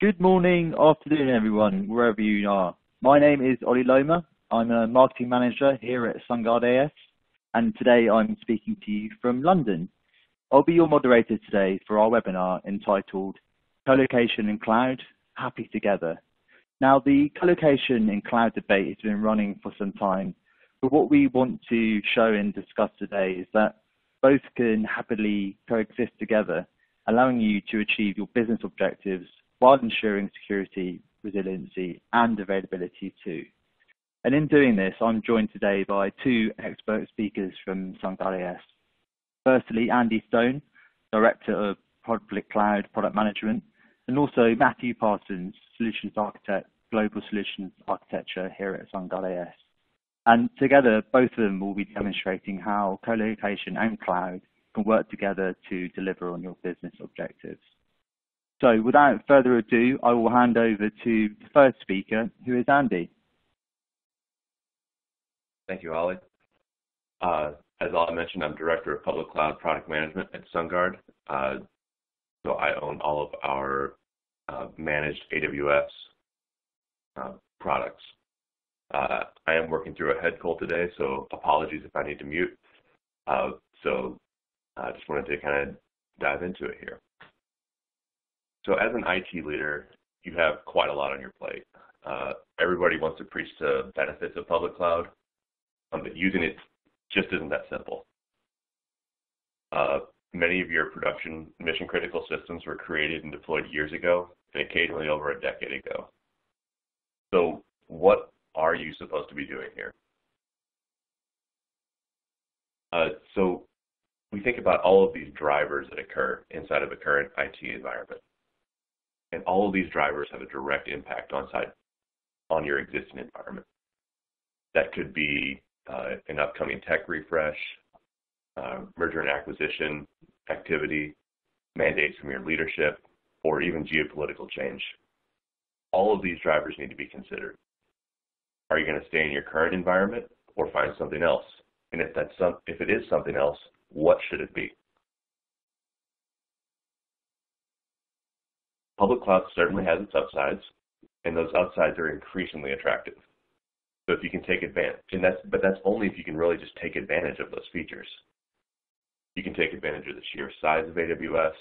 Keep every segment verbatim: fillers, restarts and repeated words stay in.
Good morning, afternoon, everyone, wherever you are. My name is Ollie Loma. I'm a marketing manager here at Sungard A S, and today I'm speaking to you from London. I'll be your moderator today for our webinar entitled Colocation and Cloud, Happy Together. Now, the colocation and cloud debate has been running for some time, but what we want to show and discuss today is that both can happily coexist together, allowing you to achieve your business objectives while ensuring security, resiliency, and availability too. And in doing this, I'm joined today by two expert speakers from Sungard A S. Firstly, Andy Stone, Director of Public Cloud Product Management, and also Matthew Parsons, Solutions Architect, Global Solutions Architecture here at Sungard A S. And together, both of them will be demonstrating how colocation and cloud can work together to deliver on your business objectives. So without further ado, I will hand over to the first speaker, who is Andy. Thank you, Ollie. Uh, as Ollie mentioned, I'm Director of Public Cloud Product Management at Sungard. Uh, so I own all of our uh, managed A W S uh, products. Uh, I am working through a head cold today, so apologies if I need to mute. Uh, so I just wanted to kind of dive into it here. So as an I T leader, you have quite a lot on your plate. Uh, everybody wants to preach the benefits of public cloud, um, but using it just isn't that simple. Uh, many of your production mission-critical systems were created and deployed years ago, and occasionally over a decade ago. So what are you supposed to be doing here? Uh, so we think about all of these drivers that occur inside of a current I T environment. And all of these drivers have a direct impact on site, on your existing environment. That could be uh, an upcoming tech refresh, uh, merger and acquisition activity, mandates from your leadership, or even geopolitical change. All of these drivers need to be considered. Are you going to stay in your current environment or find something else? And if that's some, if it is something else, what should it be? Public cloud certainly has its upsides, and those upsides are increasingly attractive. So if you can take advantage, and that's, but that's only if you can really just take advantage of those features. You can take advantage of the sheer size of A W S,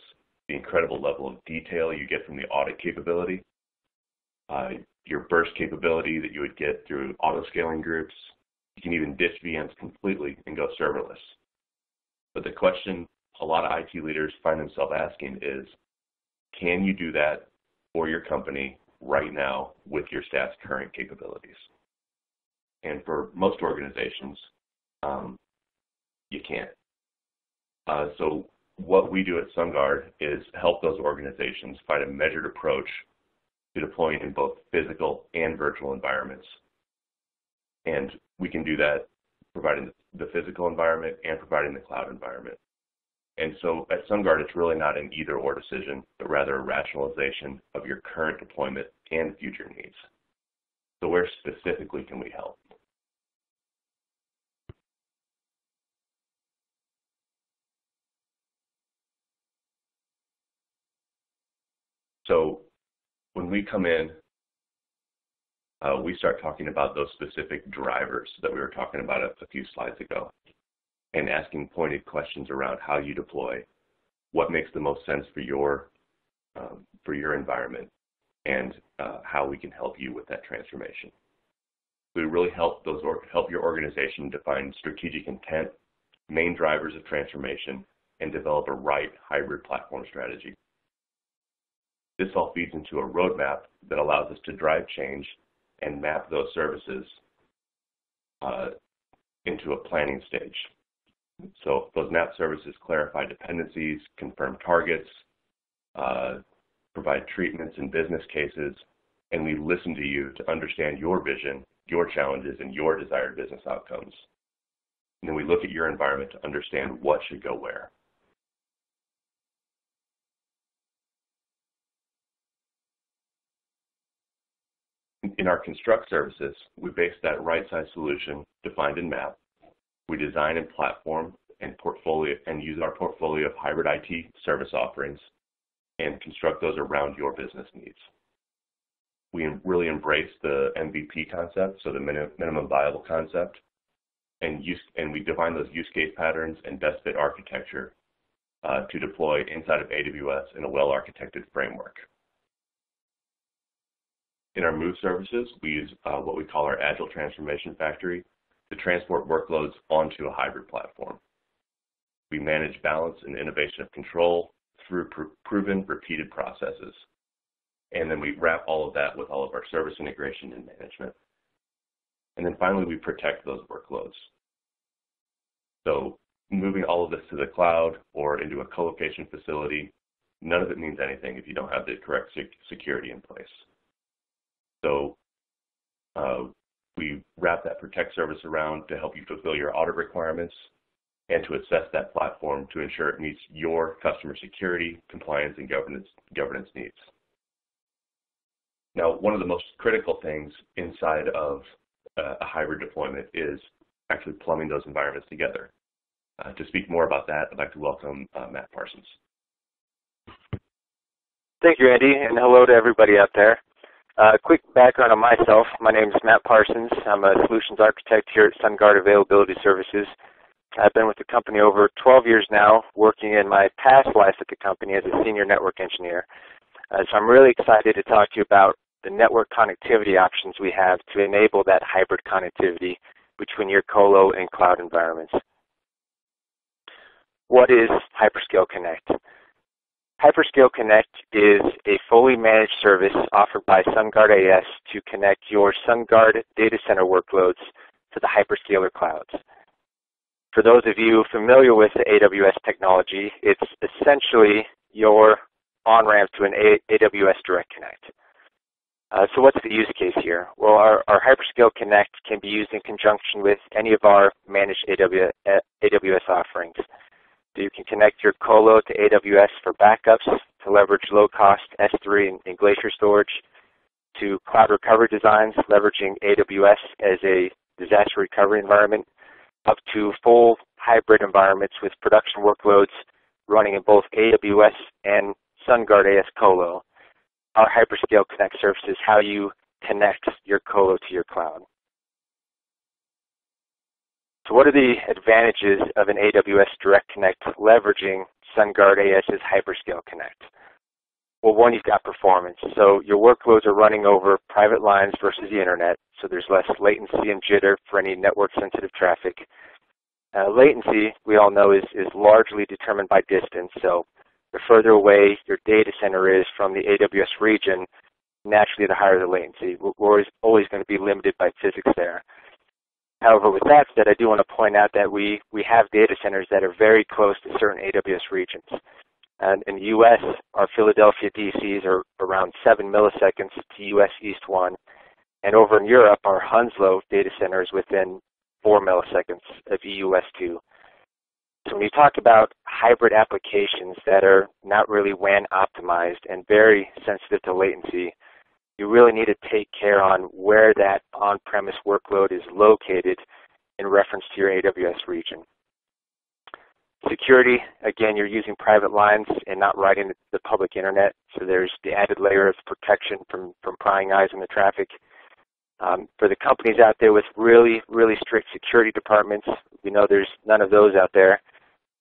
the incredible level of detail you get from the audit capability, uh, your burst capability that you would get through auto-scaling groups. You can even ditch V Ms completely and go serverless. But the question a lot of I T leaders find themselves asking is, can you do that for your company right now with your staff's current capabilities? And for most organizations, um, you can't. Uh, so what we do at Sungard is help those organizations find a measured approach to deploying in both physical and virtual environments. And we can do that providing the physical environment and providing the cloud environment. And so at Sungard, it's really not an either-or decision, but rather a rationalization of your current deployment and future needs. So where specifically can we help? So when we come in, uh, we start talking about those specific drivers that we were talking about a, a few slides ago, and asking pointed questions around how you deploy, what makes the most sense for your, um, for your environment, and uh, how we can help you with that transformation. We really help, those or help your organization define strategic intent, main drivers of transformation, and develop a right hybrid platform strategy. This all feeds into a roadmap that allows us to drive change and map those services uh, into a planning stage. So those map services clarify dependencies, confirm targets, uh, provide treatments and business cases, and we listen to you to understand your vision, your challenges, and your desired business outcomes. And then we look at your environment to understand what should go where. In our construct services, we base that right-sized solution defined in map. We design and platform and portfolio and use our portfolio of hybrid I T service offerings and construct those around your business needs. we really embraced the M V P concept, so the minimum viable concept, and, use, and we defined those use case patterns and best fit architecture uh, to deploy inside of A W S in a well-architected framework. In our move services, we use uh, what we call our Agile Transformation Factory to transport workloads onto a hybrid platform. We manage balance and innovation of control through pr proven, repeated processes. And then we wrap all of that with all of our service integration and management. And then finally, we protect those workloads. So moving all of this to the cloud or into a co-location facility, none of it means anything if you don't have the correct sec security in place. So uh, we wrap that protect service around to help you fulfill your audit requirements and to assess that platform to ensure it meets your customer security, compliance, and governance, governance needs. Now, one of the most critical things inside of uh, a hybrid deployment is actually plumbing those environments together. Uh, to speak more about that, I'd like to welcome uh, Matt Parsons. Thank you, Andy, and hello to everybody out there. Uh, quick background on myself. My name is Matt Parsons. I'm a solutions architect here at Sungard Availability Services. I've been with the company over twelve years now, working in my past life at the company as a senior network engineer. Uh, so I'm really excited to talk to you about the network connectivity options we have to enable that hybrid connectivity between your colo and cloud environments. What is Hyperscale Connect? Hyperscale Connect is a fully managed service offered by SunGard A S to connect your SunGard data center workloads to the hyperscaler clouds. For those of you familiar with the A W S technology, it's essentially your on-ramp to an A W S Direct Connect. Uh, so what's the use case here? Well, our, our Hyperscale Connect can be used in conjunction with any of our managed A W S offerings. So you can connect your colo to A W S for backups, to leverage low-cost S three and, and Glacier storage, to cloud recovery designs, leveraging A W S as a disaster recovery environment, up to full hybrid environments with production workloads running in both A W S and SunGard A S colo. Our Hyperscale Connect service is how you connect your colo to your cloud. So what are the advantages of an A W S Direct Connect leveraging SunGard AS's Hyperscale Connect? Well, one, you've got performance. So your workloads are running over private lines versus the internet, so there's less latency and jitter for any network-sensitive traffic. Uh, latency, we all know, is, is largely determined by distance. So the further away your data center is from the A W S region, naturally the higher the latency. We're always, always going to be limited by physics there. However, with that said, I do want to point out that we, we have data centers that are very close to certain A W S regions. And in the U S, our Philadelphia D Cs are around seven milliseconds to U S East one. And over in Europe, our Hounslow data center is within four milliseconds of E U S two. So when you talk about hybrid applications that are not really W A N optimized and very sensitive to latency, you really need to take care on where that on-premise workload is located in reference to your A W S region. Security, again, you're using private lines and not right into the public internet, so there's the added layer of protection from, from prying eyes in the traffic. Um, for the companies out there with really, really strict security departments, we know there's none of those out there.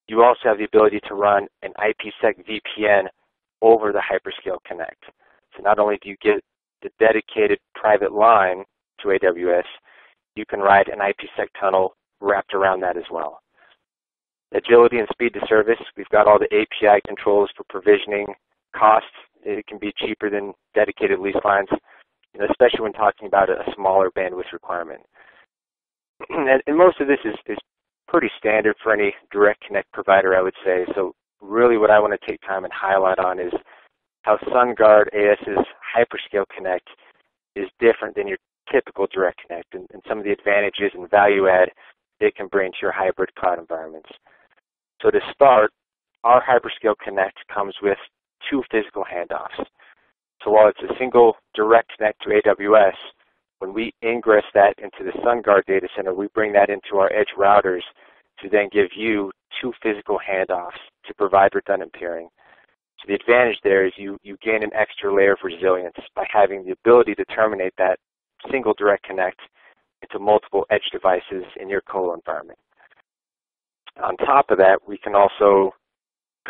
You also have the ability to run an IPsec V P N over the Hyperscale Connect. So not only do you get the dedicated private line to A W S, you can ride an IPsec tunnel wrapped around that as well. Agility and speed to service, we've got all the A P I controls for provisioning costs. It can be cheaper than dedicated lease lines, especially when talking about a smaller bandwidth requirement. And most of this is, is pretty standard for any Direct Connect provider, I would say. So really what I want to take time and highlight on is how SunGard AS's Hyperscale Connect is different than your typical Direct Connect and, and some of the advantages and value add it can bring to your hybrid cloud environments. So to start, our Hyperscale Connect comes with two physical handoffs. So while it's a single Direct Connect to A W S, when we ingress that into the SunGard data center, we bring that into our edge routers to then give you two physical handoffs to provide redundant peering. So the advantage there is you, you gain an extra layer of resilience by having the ability to terminate that single direct connect into multiple edge devices in your colo environment. On top of that, we can also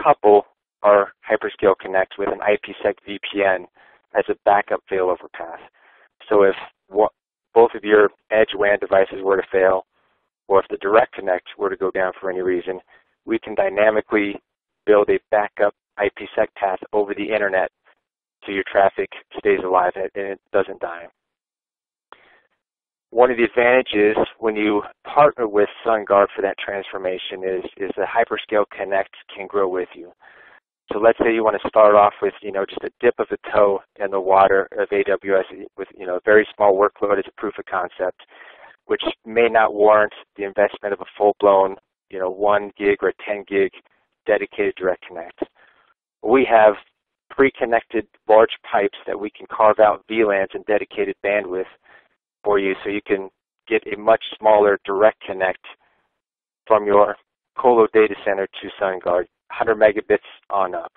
couple our Hyperscale Connect with an IPsec V P N as a backup failover path. So if what, both of your edge W A N devices were to fail, or if the direct connect were to go down for any reason, we can dynamically build a backup IPsec path over the internet so your traffic stays alive and it doesn't die. One of the advantages when you partner with SunGard for that transformation is, is the Hyperscale Connect can grow with you. So let's say you want to start off with, you know, just a dip of the toe in the water of A W S with, you know, a very small workload as a proof of concept, which may not warrant the investment of a full-blown, you know, one gig or ten gig dedicated direct connect. We have pre-connected large pipes that we can carve out V LANs and dedicated bandwidth for you, so you can get a much smaller direct connect from your colo data center to SunGard, one hundred megabits on up.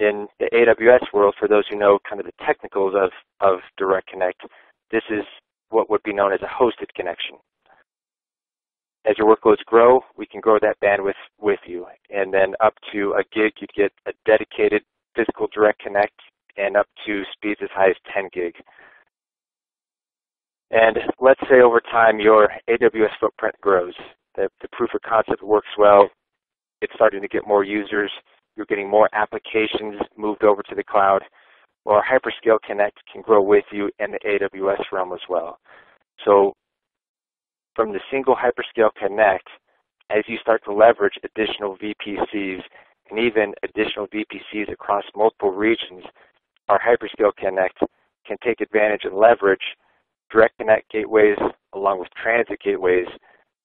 In the A W S world, for those who know kind of the technicals of, of direct connect, this is what would be known as a hosted connection. As your workloads grow, we can grow that bandwidth with you. And then up to a gig, you'd get a dedicated physical direct connect, and up to speeds as high as ten gig. And let's say over time your A W S footprint grows. The, the proof of concept works well. It's starting to get more users. You're getting more applications moved over to the cloud. Or Hyperscale Connect can grow with you in the A W S realm as well. So from the single Hyperscale Connect, as you start to leverage additional V P Cs and even additional V P Cs across multiple regions, our Hyperscale Connect can take advantage and leverage direct connect gateways along with transit gateways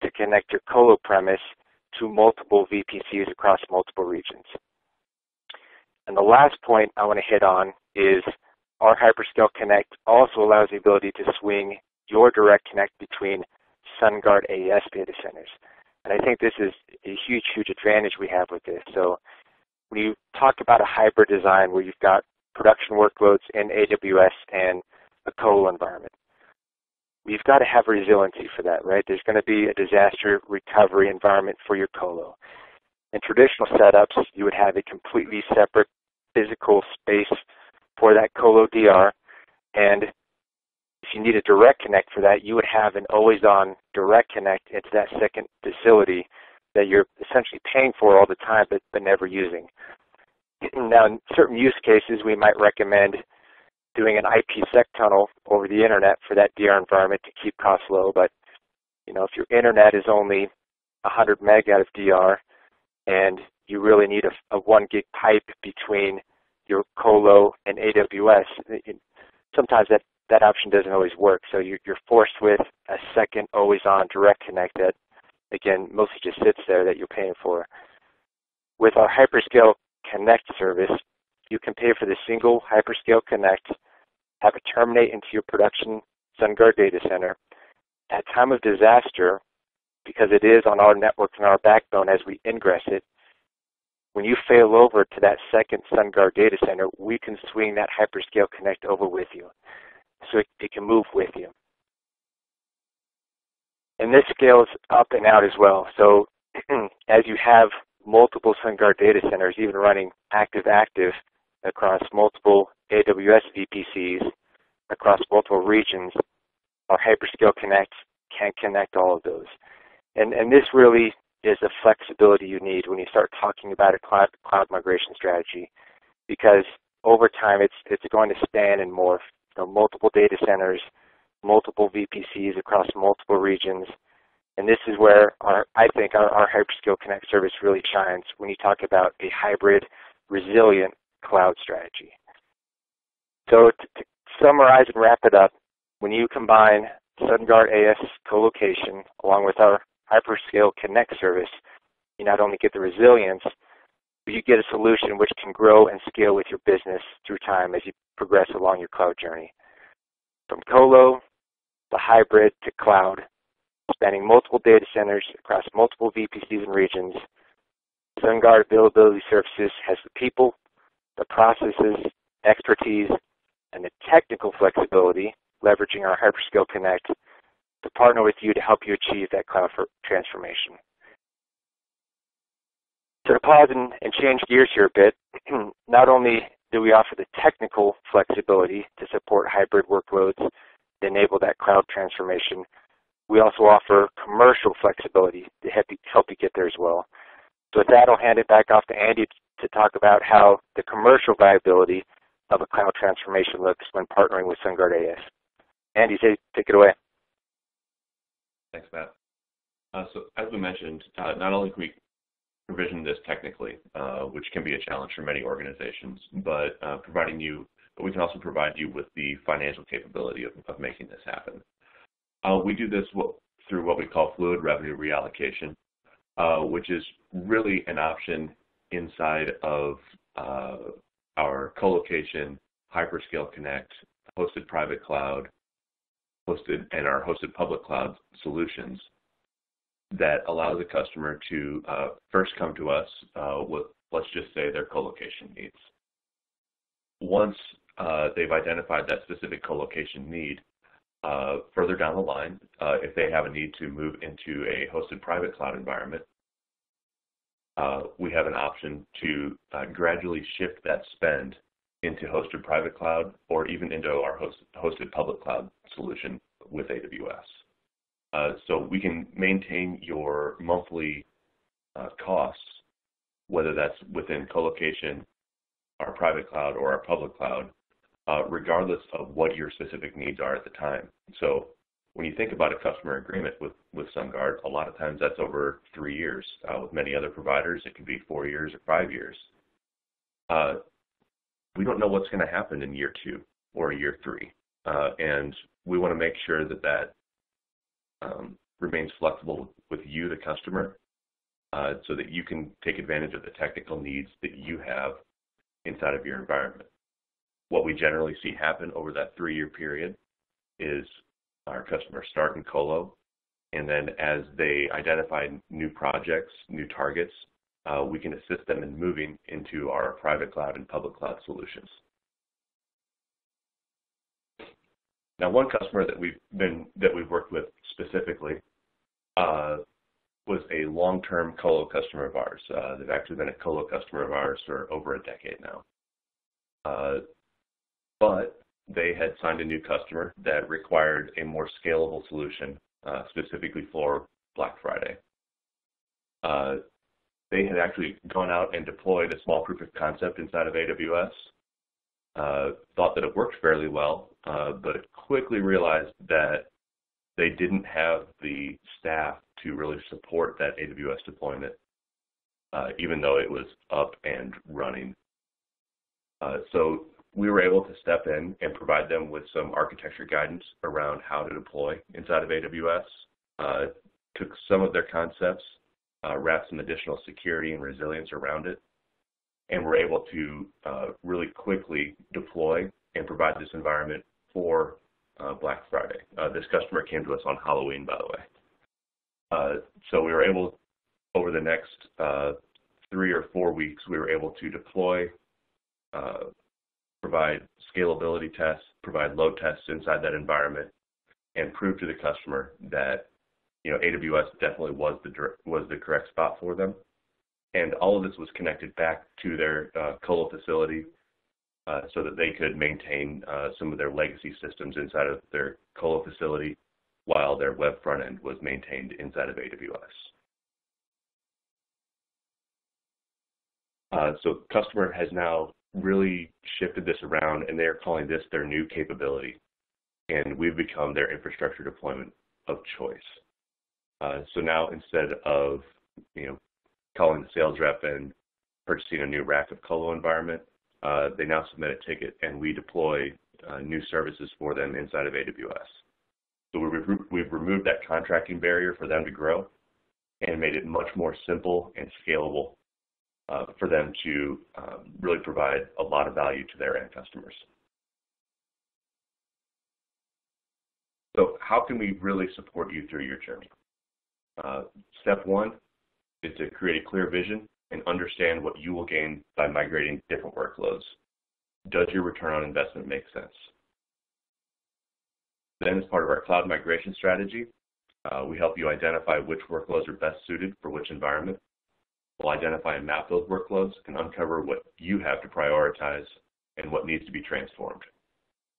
to connect your colo premise to multiple V P Cs across multiple regions. And the last point I want to hit on is our Hyperscale Connect also allows the ability to swing your direct connect between SunGard A E S data centers. And I think this is a huge, huge advantage we have with this. So when you talk about a hybrid design where you've got production workloads in A W S and a colo environment, we've got to have resiliency for that, right? There's going to be a disaster recovery environment for your colo. In traditional setups, you would have a completely separate physical space for that colo D R, and if you need a direct connect for that, you would have an always-on direct connect into that second facility that you're essentially paying for all the time but, but never using. Now, in certain use cases, we might recommend doing an IPsec tunnel over the internet for that D R environment to keep costs low, but you know, if your internet is only one hundred meg out of D R and you really need a, a one gig pipe between your colo and A W S, it, it, sometimes that, that option doesn't always work. So you, you're forced with a second always-on direct connect that, again, mostly just sits there that you're paying for. With our Hyperscale Connect service, you can pay for the single Hyperscale Connect, have it terminate into your production SunGard data center. At time of disaster, because it is on our network and our backbone as we ingress it, when you fail over to that second SunGard data center, we can swing that Hyperscale Connect over with you so it, it can move with you. And this scales up and out as well. So as you have multiple SunGard data centers, even running active-active, across multiple A W S V P Cs, across multiple regions, our Hyperscale Connect can connect all of those. And, and this really is the flexibility you need when you start talking about a cloud, cloud migration strategy, because over time it's, it's going to span and morph, you know, multiple data centers, multiple V P Cs across multiple regions. And this is where our, I think our, our Hyperscale Connect service really shines when you talk about a hybrid, resilient cloud strategy. So to, to summarize and wrap it up, when you combine SunGard A S colocation along with our Hyperscale Connect service, you not only get the resilience, but you get a solution which can grow and scale with your business through time as you progress along your cloud journey. From colo to hybrid to cloud, spanning multiple data centers across multiple V P Cs and regions, SunGard Availability Services has the people, the processes, expertise, and the technical flexibility, leveraging our Hyperscale Connect, to partner with you to help you achieve that cloud transformation. So to pause and, and change gears here a bit, not only do we offer the technical flexibility to support hybrid workloads to enable that cloud transformation, we also offer commercial flexibility to help you, help you get there as well. So with that, I'll hand it back off to Andy to talk about how the commercial viability of a cloud transformation looks when partnering with Sungard A S. Andy, take it away. Thanks, Matt. Uh, so as we mentioned, uh, not only can we provision this technically, uh, which can be a challenge for many organizations, but uh, providing you, we can also provide you with the financial capability of, of making this happen. Uh, we do this through what we call fluid revenue reallocation, uh, which is really an option inside of uh, our colocation, Hyperscale Connect, hosted private cloud, hosted and our hosted public cloud solutions that allows a customer to uh, first come to us uh, with, let's just say, their colocation needs. Once uh, they've identified that specific colocation need, uh, further down the line, uh, if they have a need to move into a hosted private cloud environment, uh, we have an option to uh, gradually shift that spend into hosted private cloud or even into our host, hosted public cloud solution with A W S. Uh, so we can maintain your monthly uh, costs, whether that's within colocation, our private cloud, or our public cloud, uh, regardless of what your specific needs are at the time. So when you think about a customer agreement with, with Sungard, a lot of times that's over three years. Uh, with many other providers, it could be four years or five years. Uh, we don't know what's going to happen in year two or year three, uh, and we want to make sure that that Um, remains flexible with you, the customer, uh, so that you can take advantage of the technical needs that you have inside of your environment. What we generally see happen over that three-year period is our customers start in colo, and then as they identify new projects, new targets, uh, we can assist them in moving into our private cloud and public cloud solutions. Now, one customer that we've been that we've worked with specifically uh, was a long-term colo customer of ours. Uh, they've actually been a colo customer of ours for over a decade now. Uh, but they had signed a new customer that required a more scalable solution, uh, specifically for Black Friday. Uh, they had actually gone out and deployed a small proof of concept inside of A W S. Uh, thought that it worked fairly well, uh, but quickly realized that they didn't have the staff to really support that A W S deployment, uh, even though it was up and running. Uh, so we were able to step in and provide them with some architecture guidance around how to deploy inside of A W S, uh, took some of their concepts, uh, wrapped some additional security and resilience around it, and we're able to uh, really quickly deploy and provide this environment for uh, Black Friday. Uh, this customer came to us on Halloween, by the way. Uh, so we were able, over the next uh, three or four weeks, we were able to deploy, uh, provide scalability tests, provide load tests inside that environment, and prove to the customer that, you know, A W S definitely was the was the correct spot for them. And all of this was connected back to their uh, colo facility uh, so that they could maintain uh, some of their legacy systems inside of their colo facility while their web front end was maintained inside of A W S. Uh, so customer has now really shifted this around, and they're calling this their new capability. And we've become their infrastructure deployment of choice. Uh, so now instead of, you know, calling the sales rep and purchasing a new rack of colo environment, uh, they now submit a ticket and we deploy uh, new services for them inside of A W S. So we've, we've removed that contracting barrier for them to grow and made it much more simple and scalable uh, for them to um, really provide a lot of value to their end customers. So how can we really support you through your journey? Uh, step one is to create a clear vision and understand what you will gain by migrating different workloads. Does your return on investment make sense? Then, as part of our cloud migration strategy, uh, we help you identify which workloads are best suited for which environment. We'll identify and map those workloads and uncover what you have to prioritize and what needs to be transformed.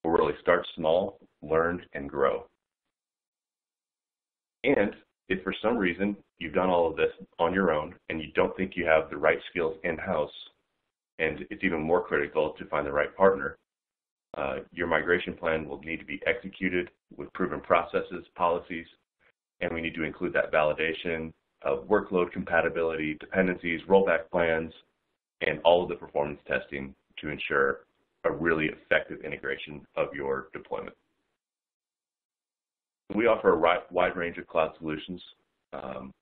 We'll really start small, learn, and grow. And if for some reason you've done all of this on your own and you don't think you have the right skills in-house, and it's even more critical to find the right partner, uh, your migration plan will need to be executed with proven processes, policies, and we need to include that validation of workload compatibility, dependencies, rollback plans, and all of the performance testing to ensure a really effective integration of your deployment. We offer a wide range of cloud solutions. Um,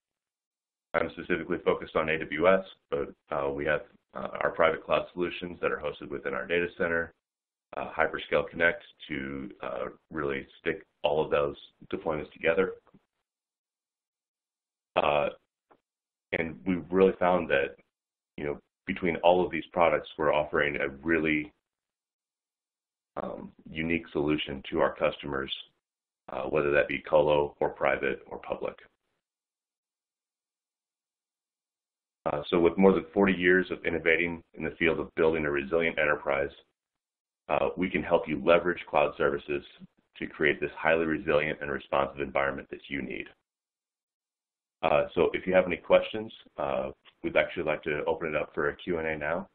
I'm specifically focused on A W S, but uh, we have uh, our private cloud solutions that are hosted within our data center, uh, Hyperscale Connect to uh, really stick all of those deployments together. Uh, and we've really found that, you know, between all of these products, we're offering a really um, unique solution to our customers, uh, whether that be colo or private or public. Uh, so with more than forty years of innovating in the field of building a resilient enterprise, uh, we can help you leverage cloud services to create this highly resilient and responsive environment that you need. Uh, so if you have any questions, uh, we'd actually like to open it up for a Q and A now.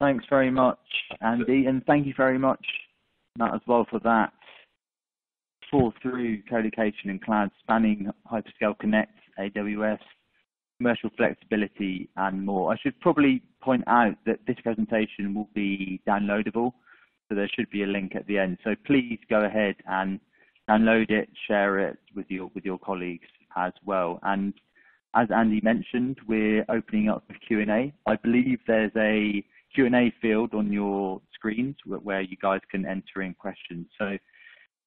Thanks very much, Andy, and thank you very much, Matt, as well for that fall through co-location and cloud spanning Hyperscale Connect, A W S, commercial flexibility, and more. I should probably point out that this presentation will be downloadable. So there should be a link at the end. So please go ahead and download it, share it with your with your colleagues as well. And as Andy mentioned, we're opening up the Q and A. I believe there's a Q and A field on your screens where you guys can enter in questions. So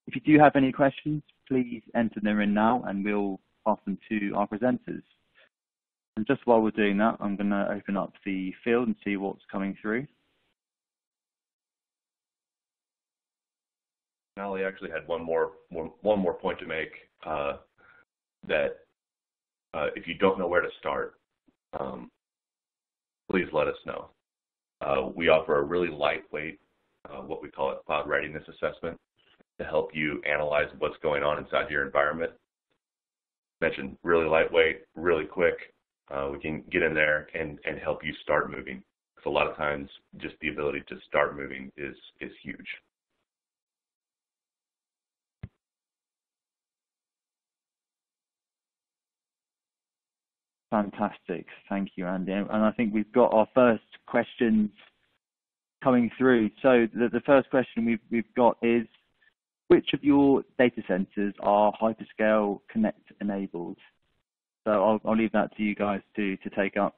if you do have any questions, please enter them in now and we'll pass them to our presenters. And just while we're doing that, I'm going to open up the field and see what's coming through. Ollie actually had one more, more one more point to make, uh, that uh, if you don't know where to start, um, please let us know. Uh, we offer a really lightweight, uh, what we call a cloud readiness assessment to help you analyze what's going on inside your environment. As mentioned, really lightweight, really quick. Uh, we can get in there and, and help you start moving. Because a lot of times, just the ability to start moving is, is huge. Fantastic. Thank you, Andy. And I think we've got our first questions coming through. So the, the first question we've, we've got is, which of your data centers are Hyperscale Connect enabled? So I'll, I'll leave that to you guys to, to take up.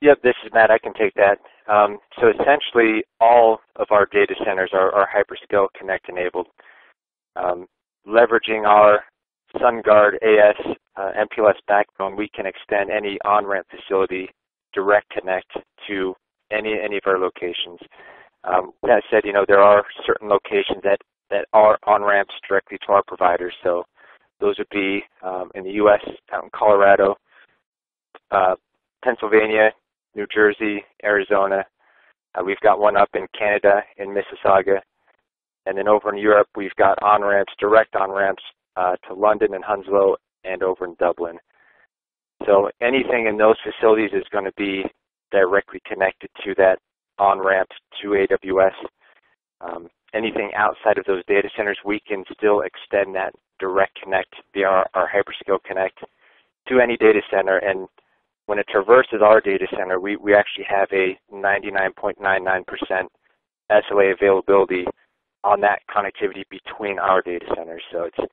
Yep, this is Matt. I can take that. Um, so essentially, all of our data centers are, are Hyperscale Connect enabled, um, leveraging our Sungard A S uh, M P L S backbone. We can extend any on-ramp facility direct connect to any any of our locations. Um, that said, you know there are certain locations that that are on-ramps directly to our providers. So those would be um, in the U S, out in Colorado, uh, Pennsylvania, New Jersey, Arizona. Uh, we've got one up in Canada in Mississauga, and then over in Europe we've got on-ramps, direct on-ramps. Uh, to London and Hounslow and over in Dublin. So anything in those facilities is going to be directly connected to that on-ramp to A W S. Um, anything outside of those data centers, we can still extend that direct connect via our, our Hyperscale Connect to any data center. And when it traverses our data center, we, we actually have a ninety-nine point nine nine percent S L A availability on that connectivity between our data centers. So it's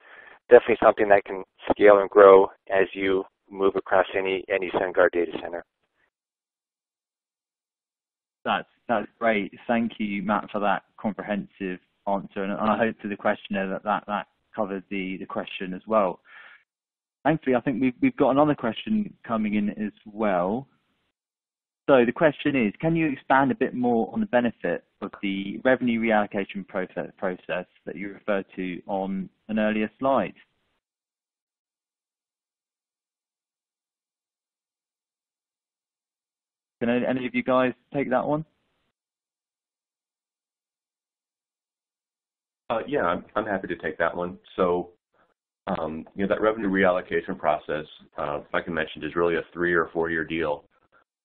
definitely something that can scale and grow as you move across any any Sungard data center. That's that's great. Thank you, Matt, for that comprehensive answer, and I hope to the questioner that that, that covered the, the question as well. Thankfully, I think we've, we've got another question coming in as well. So the question is, can you expand a bit more on the benefit of the revenue reallocation process, process that you referred to on an earlier slide? Can any of you guys take that one? Uh, yeah, I'm, I'm happy to take that one. So, um, you know, that revenue reallocation process, uh, like I mentioned, is really a three or four year deal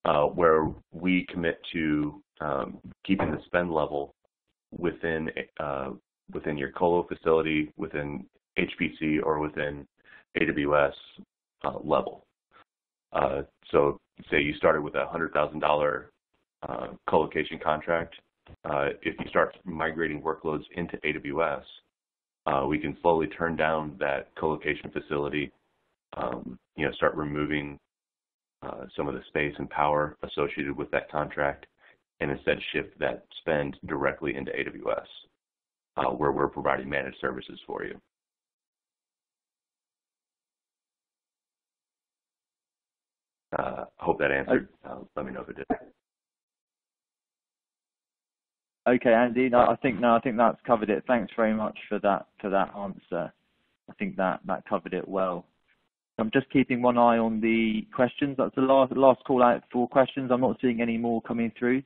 uh, where we commit to um, keeping the spend level within uh, within your colo facility, within H P C, or within A W S uh, level. Uh, so, say you started with a one hundred thousand dollar uh, colocation contract. Uh, if you start migrating workloads into A W S, uh, we can slowly turn down that colocation facility, um, you know, start removing uh, some of the space and power associated with that contract, and instead shift that spend directly into A W S, uh, where we're providing managed services for you. Uh, I hope that answered. Uh, let me know if it did. Okay, Andy. No, I think no, I think that's covered it. Thanks very much for that for that answer. I think that that covered it well. I'm just keeping one eye on the questions. That's the last last call out for questions. I'm not seeing any more coming through,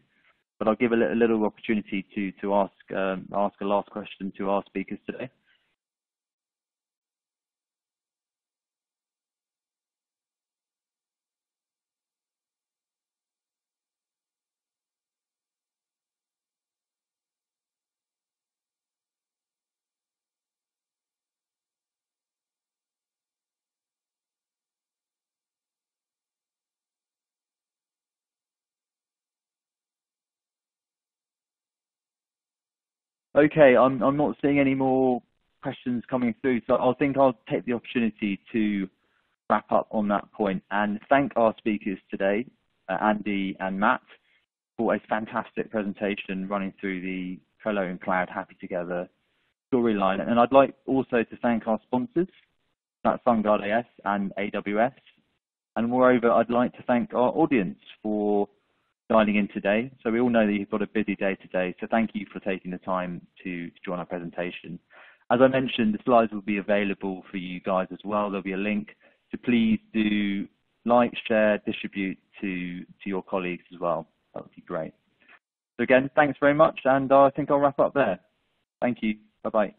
but I'll give a little, a little opportunity to to ask um, ask a last question to our speakers today. Okay, I'm, I'm not seeing any more questions coming through, so I think I'll take the opportunity to wrap up on that point and thank our speakers today, uh, Andy and Matt, for a fantastic presentation running through the Trello and Cloud Happy Together storyline. And I'd like also to thank our sponsors, that's Sungard A S and A W S. And moreover, I'd like to thank our audience for dialing in today. So we all know that you've got a busy day today, so thank you for taking the time to, to join our presentation. As I mentioned, the slides will be available for you guys as well. There'll be a link, so please do like, share, distribute to, to your colleagues as well. That would be great. So again, thanks very much, and I think I'll wrap up there. Thank you. Bye-bye.